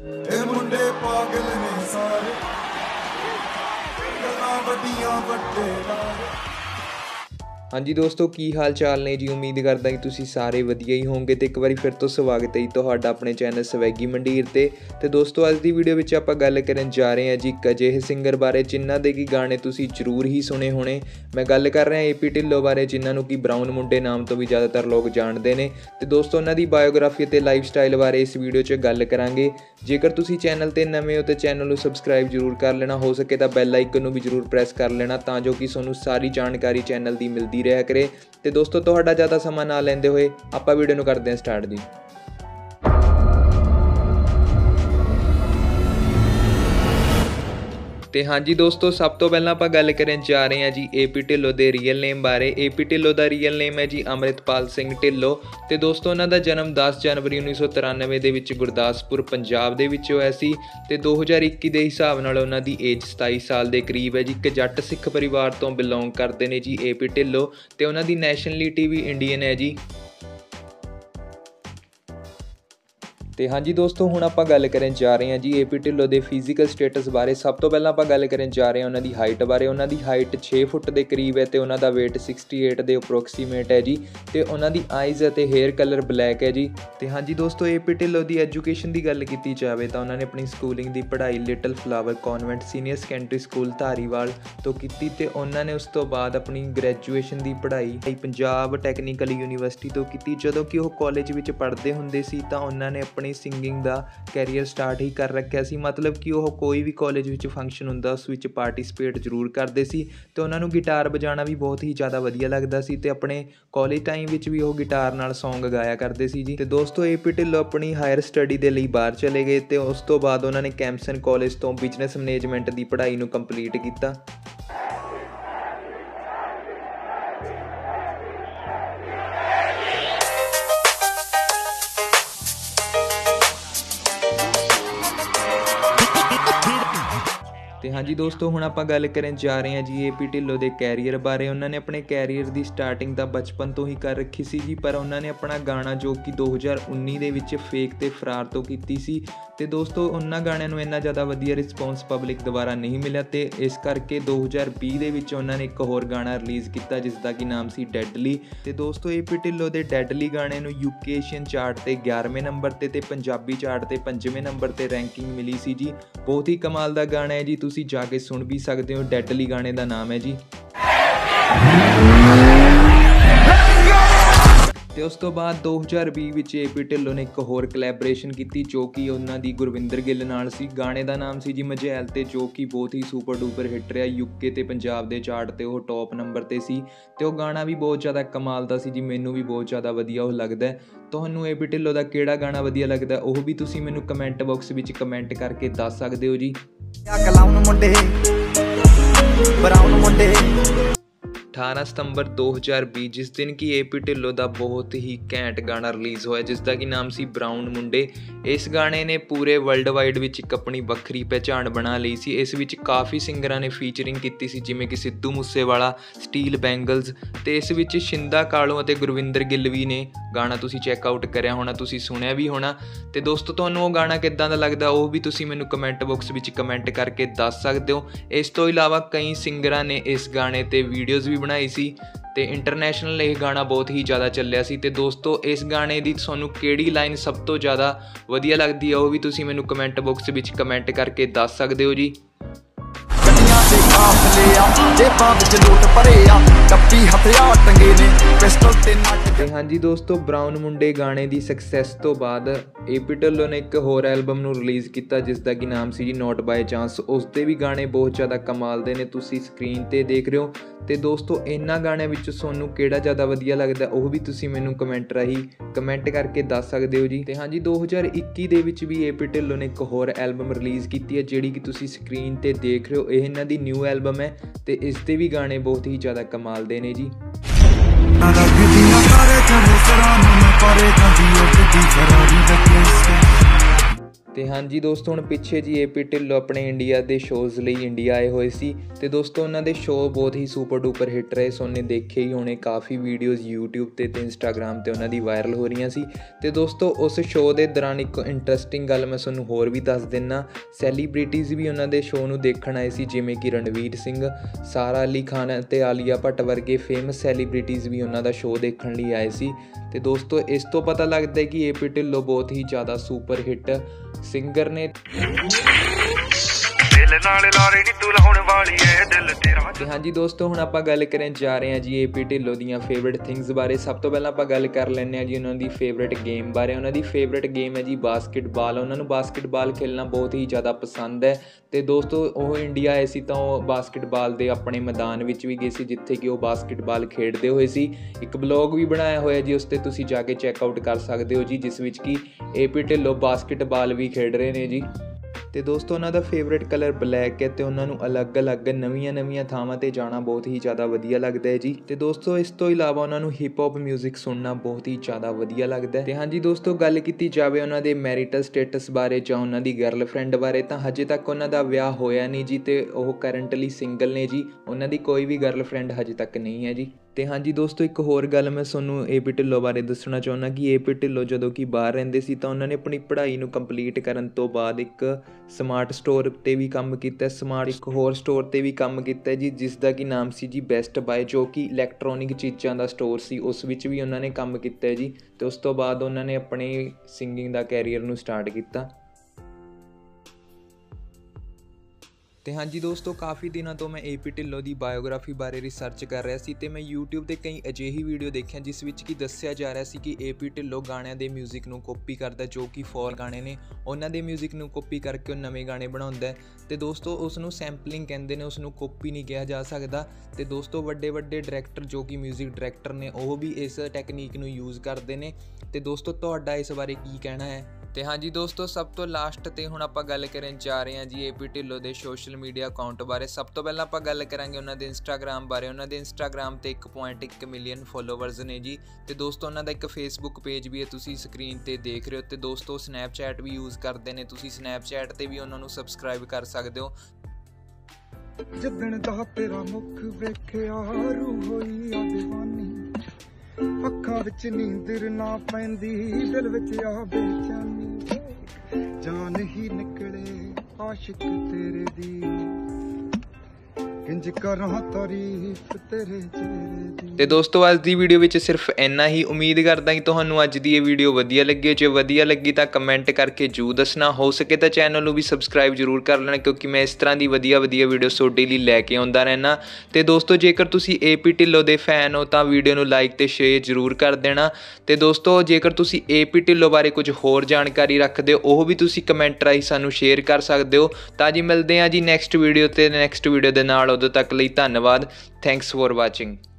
हाँ जी दोस्तों, की हाल चाल ने जी। उम्मीद करता कि तुसी सारे वधिया ही होंगे तो एक बार फिर तो स्वागत है जी तुहाडा अपने चैनल स्वैगी मंडीर ते। तो दोस्तों आज की वीडियो में आप गल करन जा रहे हैं जी एक अजिहे सिंगर बारे जिन्हों के कि गाने तुसी जरूर ही सुने होने। मैं गल कर रहा AP ढिल्लों बारे जिन्हों की ब्राउन मुंडे नाम तो भी ज़्यादातर लोग जानते हैं। तो दोस्तों उन्होंने बायोग्राफी और लाइफ स्टाइल बारे इस वीडियो 'च गल करांगे। जेकर तुसी चैनल ते नवे हो तो चैनल को सबसक्राइब जरूर कर लेना, हो सके तो बैल आइकन भी जरूर प्रेस कर लेना तां जो कि तुहानूं सारी जानकारी चैनल की मिलती रहा करे। ते दोस्तों तुहाडा ज़्यादा समा ना लेंदे होए आपां वीडियो नूं करदे हां स्टार्ट जी। तो हाँ जी दोस्तों, सब तो पहला आप गल करन जा रहे हैं जी AP ढिल्लों के रियल नेम बारे। AP ढिल्लों का रियल नेम है जी अमृतपाल सिंह ढिल्लों। तो दोस्तों उन्होंने जन्म 10 जनवरी 1993 के गुरदासपुर पंजाब के होया सी। ते 2021 के हिसाब नाल उन्हां दी एज 27 साल के करीब है जी। एक जट सिख परिवार तो बिलोंग करते हैं जी AP ढिल्लों। तो उन्हां दी नैशनलिटी भी इंडियन है जी। तो हाँ जी दोस्तों, हुण आपां गल करन जा रहे हैं जी AP ढिल्लों के फिजिकल स्टेटस बारे। सब तो पहला आपां गल करन जा रहे हैं उन्होंने हाइट बारे। उन्होंने हाइट 6 फुट के करीब है तो उन्होंने वेट 68 के अप्रोक्सीमेट है जी। तो उन्होंने आइज़ और हेयर कलर ब्लैक है जी। तो हाँ जी दोस्तों, AP ढिल्लों की एजुकेशन की गल की जाए तो उन्होंने अपनी स्कूलिंग की पढ़ाई little flower Convent Senior Secondary school Dhariwal तो की। तो उन्होंने उस तो बाद अपनी ग्रैजुएशन की पढ़ाई पंजाब टैक्नीकल यूनीवर्सिटी तो की। जदों कि वह कॉलेज में पढ़ते होंगे सी तो उन्होंने अपनी सिंगिंग का कैरियर स्टार्ट ही कर रखा सी। मतलब कि वह कोई भी कॉलेज में फंक्शन होंदा उस विच पार्टिसिपेट जरूर करते सी। तो उन्होंने गिटार बजाना भी बहुत ही ज़्यादा वधिया लगता सी ते अपने कॉलेज टाइम विच भी वह गिटार नाल सौंग गाया करते सी जी। तो दोस्तों AP ढिल्लों अपनी हायर स्टडी के लिए बाहर चले गए तो उस तो बाद उन्होंने कैमसन कॉलेज तो बिजनेस मैनेजमेंट की पढ़ाई नूं कंप्लीट किया। तो हाँ जी दोस्तों, हुण आपां गल करन जा रहे हैं जी AP ढिल्लों के कैरियर बारे। उन्होंने अपने कैरियर की स्टार्टिंग तो बचपन तो ही कर रखी सी जी। पर उन्होंने अपना गाना जो कि 2019 दे विच फेक ते फरार तो कीती सी। तो दोस्तों उन्होंने गाणियां नूं इन्ना ज़्यादा वधिया रिस्पॉन्स पब्लिक द्वारा नहीं मिला तो इस करके 2020 दे विच उन्होंने एक होर गाना रिलीज़ किया जिसका कि नाम सी डैडली। तो दोस्तों AP ढिल्लों के डैडली गाने नूं UK एशियन चार्ट से 11वें नंबर ते पंजाबी चार्ट से 5वें नंबर से रैंकिंग मिली सी जी। बहुत ही कमाल का गाना है जी, तुसी जाके सुन भी सकते हो। डैडली गाने का नाम है जी। तो उस तो बाद 2020 में AP ढिल्लों ने एक होर कलैबोरेशन की जो कि उन्होंने गुरविंदर गिल नाल सी। गाने का नाम सी जी मझैल ते, जो कि बहुत ही सुपर डुपर हिट रहा। UK ते पंजाब के चार्ट ते वह टॉप नंबर ते सी। तो गाना भी बहुत ज़्यादा कमाल दा सी जी। मैनू भी बहुत ज़्यादा वधिया वह लगता है। तुहानू AP ढिल्लों का किहड़ा गाना वधिया लगता है वह भी तुसी मैनू कमेंट बॉक्स में कमेंट करके दस सकते हो जी। ब्राउन मुंडे 18 सितंबर 2020 जिस दिन कि AP ढिल्लों का बहुत ही घैंट गाना रिलीज़ होया जिसका कि नाम सी ब्राउन मुंडे। इस गाने ने पूरे वर्ल्ड वाइड विच एक अपनी वक्री पहचान बना ली सी। इस विच काफ़ी सिंगरां ने फीचरिंग की सी जिमें कि सिद्धू मूसे वाला, स्टील बैंगल्स। तो इस विच शिंदा कालों ते गुरविंदर गिल भी ने। गाना तुसी चैकआउट करया होना, तुसी सुनिया भी होना। तो दोस्तों तुहानूं वो गाना किद्दां दा लगदा वह भी तुसी मैनू कमेंट बॉक्स विच कमेंट करके दस सकदे हो। इस तो इलावा कई सिंगरां ने इस गाने ते वीडियोज़ भी बनाई सी ते इंटरनेशनल यह गाना बहुत ही ज़्यादा चलिया सी। ते दोस्तों इस गाने की तुहानूं केड़ी लाइन सब तो ज़्यादा वधिया लगती है वह भी तुसी मैनू कमेंट बॉक्स विच कमेंट करके दस सकदे हो जी। हाँ जी दोस्तों, ब्राउन मुंडे गाने की सक्सैस तो बाद AP ढिल्लों ने एक होर एल्बम रिलीज़ किया जिसका कि नाम सी जी नॉट बाय चांस। उसके भी गाने बहुत ज़्यादा कमाल दे ने, तुसी स्क्रीन ते देख रहे हो। तो दोस्तों इन्हां गाणियां विच तुहानूं किहड़ा ज़्यादा वधिया लगदा वह भी तुसी मैनू कमेंट राही कमेंट करके दस सकते हो जी। तो हाँ जी 2021 दे विच भी AP ढिल्लों ने एक होर एल्बम रिलीज़ की है जिहड़ी कि तुसी स्क्रीन ते देख रहे हो। यह इन्हां दी न्यू एल्बम है तो इसते भी गाने बहुत ही ज़्यादा कमाल दे ने जी। तो हाँ जी दोस्तों, हम पिछे जी एपी ढिल्लों अपने इंडिया के शोज़ लिए इंडिया आए हुए सी। तो दोस्तों उन्होंने शो बहुत ही सुपर डुपर हिट रहे, सो उन्हें देखे ही होने काफ़ी वीडियोज़ यूट्यूब ते इंस्टाग्राम ते उन्होंने वायरल हो रही सी। तो दोस्तों उस शो के दौरान एक इंट्रस्टिंग गल मैं सूँ होर भी दस दिना, सैलीब्रिटीज़ भी उन्होंने शो में देखण आए सी, जिमें कि रणवीर सिंह, सारा अली खान ते आलिया भट्ट वर्गे फेमस सैलीब्रिटीज़ भी उन्हों का शो देखने लिए आए सी। तो दोस्तों इस तो पता लगता है कि एपी ढिल्लों बहुत ही ज़्यादा सुपर हिट सिंगर ने। हाँ जी दोस्तों, हम आप गल करें जा रहे हैं जी एपी ढिल्लों दी फेवरेट थिंग्स बारे। सब तो पहले आप गल कर लें जी उन्होंने फेवरेट गेम बारे। उन्होंने फेवरेट गेम है जी बास्केटबॉल। उन्होंने बास्केटबॉल खेलना बहुत ही ज़्यादा पसंद है। तो दोस्तों वो इंडिया आए सी तो बास्केटबॉल के अपने मैदान में भी गए थे जिथे कि वो बास्केटबॉल खेडते हुए सी। एक ब्लॉग भी बनाया हुआ जी, उस तुसी जाके चैकआउट कर सकते हो जी, जिस विच कि एपी ढिल्लों बास्केटबॉल भी खेड रहे हैं जी। तो दोस्तों उन्होंने फेवरेट कलर ब्लैक है, तो उन्होंने अलग अलग नवीं नवीं थावां ते जाना बहुत ही ज़्यादा वधिया लगता है जी। तो दोस्तों इस तो इलावा उन्होंने हिप हॉप म्यूजिक सुनना बहुत ही ज़्यादा वधिया लगता है। तो हाँ जी दोस्तों, गल की जाए उन्होंने मैरिटल स्टेटस बारे जां उन्होंने गर्लफ्रेंड बारे, तो हजे तक उन्होंने विआह होया नहीं जी, तो वह करंटली सिंगल ने जी। उन्होंने कोई भी गर्लफ्रेंड हजे तक नहीं है जी। तो हाँ जी दोस्तों, एक होर गल मैं सूँ एपी ढिल्लों बारे दसना चाहना कि एपी ढिल्लों जो कि बाहर रहंदे सी तो उन्होंने अपनी पढ़ाई नूं कंप्लीट करन तो बाद एक स्मार्ट स्टोर पर भी काम किया, स्मार्ट एक होर स्टोर पर भी काम किया जी, जिसका कि नाम सी जी बेस्ट बाय, जो कि इलैक्ट्रॉनिक चीज़ों का स्टोर सी। उस विच भी उन्होंने काम किया जी। तो उस तो बाद उन्होंने अपने सिंगिंग का कैरीयर नूं स्टार्ट किया। तो हाँ जी दोस्तों, काफ़ी दिनों तो मैं एपी ढिल्लों की बायोग्राफी बारे रिसर्च कर रहा सी, तो मैं यूट्यूब के कई अजिही वीडियो देखिया जिस विच कि दस्या जा रहा सी कि एपी ढिल्लों गाणियां दे म्यूजिक नूं कॉपी करता, जो कि फॉर गाने ने उन्हां दे म्यूजिक नूं कॉपी करके नवे गाने बनाउंदा। तो दोस्तों उसनूं सैंपलिंग कहंदे ने, उसनूं कॉपी नहीं कहा जा सकता। तो दोस्तों वड्डे वड्डे डायरैक्टर जो कि म्यूजिक डायरैक्टर ने वो भी इस टैक्नीक नूं यूज़ करते हैं। तो दोस्तों तुहाडा इस बारे की कहना है? तो हाँ जी दोस्तों, सब तो लास्ट ते हुण आपां गल करें जा रहे हैं जी एपी ढिल्लों दे सोशल मीडिया अकाउंट बारे। सब तो पहले आपां गल करांगे उन्हां दे इंस्टाग्राम बारे। उन्हां दे इंस्टाग्राम ते 1.1 मिलियन फॉलोवर्स ने जी। तो दोस्तों उन्हां दा एक फेसबुक पेज भी है, तुसीं स्क्रीन ते देख रहे हो। तो दोस्तों स्नैपचैट भी यूज़ करते हैं, तुसीं स्नैपचैट ते भी उन्हां नूं सबसक्राइब कर सकते हो। जिद्दण दा तेरा मुख वेखिया रूह होई आ दीवानी, ਅੱਖਾਂ ਵਿੱਚ ਨੀਂਦਰ ਨਾ ਪੈਂਦੀ, ਦਿਲ ਵਿੱਚ ਆ ਬੇਚੈਨੀ, ਜਾਨ ਹੀ ਨਿਕਲੇ ਆਸ਼ਿਕ ਤੇਰੇ ਦੀ। तो दोस्तों आज की वीडियो में सिर्फ इन्ना ही। उम्मीद करता कि तुहानू अज की यह वीडियो वधिया लगी। जो वधिया लगी तो कमेंट करके जरूर दसना, हो सके तो चैनल नू भी सब्सक्राइब जरूर कर लेना, क्योंकि मैं इस तरह की वधिया वधिया वीडियो सोडे लिए लैके आउंदा रहना। तो दोस्तों जेकर तुसी एपी ढिल्लों के फैन हो तो वीडियो नू लाइक तो शेयर जरूर कर देना। तो दोस्तों जेकर तुसी एपी ढिल्लों बारे कुछ होर जानकारी रखते हो वह भी तुसी कमेंट राही सानू शेयर कर सकते हो। तो जी मिलते हैं जी नैक्सट वीडियो के नाल। उदों तक लिए धन्नवाद। Thanks for watching.